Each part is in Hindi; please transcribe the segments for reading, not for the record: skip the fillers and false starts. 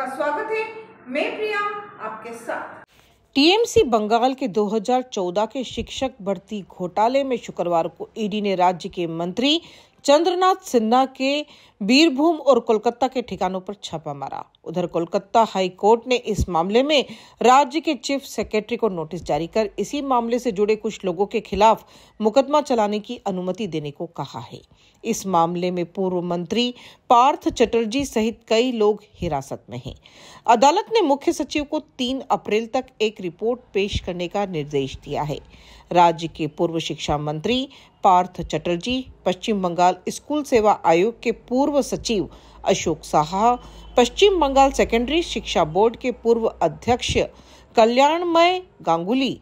आपका स्वागत है। मैं प्रिया आपके साथ। टीएमसी बंगाल के 2014 के शिक्षक भर्ती घोटाले में शुक्रवार को ईडी ने राज्य के मंत्री चंद्रनाथ सिन्हा के बीरभूम और कोलकाता के ठिकानों पर छापा मारा। उधर कोलकाता हाई कोर्ट ने इस मामले में राज्य के चीफ सेक्रेटरी को नोटिस जारी कर इसी मामले से जुड़े कुछ लोगों के खिलाफ मुकदमा चलाने की अनुमति देने को कहा है। इस मामले में पूर्व मंत्री पार्थ चटर्जी सहित कई लोग हिरासत में हैं। अदालत ने मुख्य सचिव को 3 अप्रैल तक एक रिपोर्ट पेश करने का निर्देश दिया है। राज्य के पूर्व शिक्षा मंत्री पार्थ चटर्जी, पश्चिम बंगाल स्कूल सेवा आयोग के पूर्व सचिव अशोक साहा, पश्चिम बंगाल सेकेंडरी शिक्षा बोर्ड के पूर्व अध्यक्ष कल्याणमय गांगुली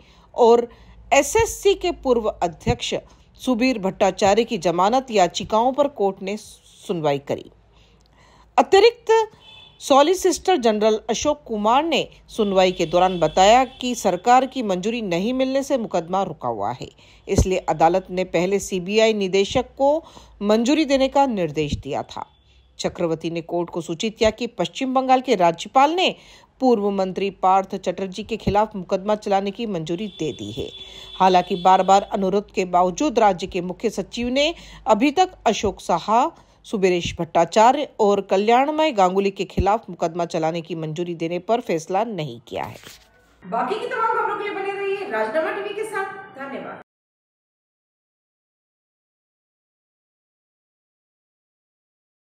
और एसएससी के पूर्व अध्यक्ष सुबीर भट्टाचार्य की जमानत याचिकाओं पर कोर्ट ने सुनवाई करी। अतिरिक्त सॉलिसिटर जनरल अशोक कुमार ने सुनवाई के दौरान बताया कि सरकार की मंजूरी नहीं मिलने से मुकदमा रुका हुआ है, इसलिए अदालत ने पहले सीबीआई निदेशक को मंजूरी देने का निर्देश दिया था। चक्रवर्ती ने कोर्ट को सूचित किया कि पश्चिम बंगाल के राज्यपाल ने पूर्व मंत्री पार्थ चटर्जी के खिलाफ मुकदमा चलाने की मंजूरी दे दी है। हालांकि बार बार अनुरोध के बावजूद राज्य के मुख्य सचिव ने अभी तक अशोक साहा, सुबीरेश भट्टाचार्य और कल्याणमय गांगुली के खिलाफ मुकदमा चलाने की मंजूरी देने पर फैसला नहीं किया है। बाकी की तमाम खबरों के लिए बने रहिए राजनामा टीवी।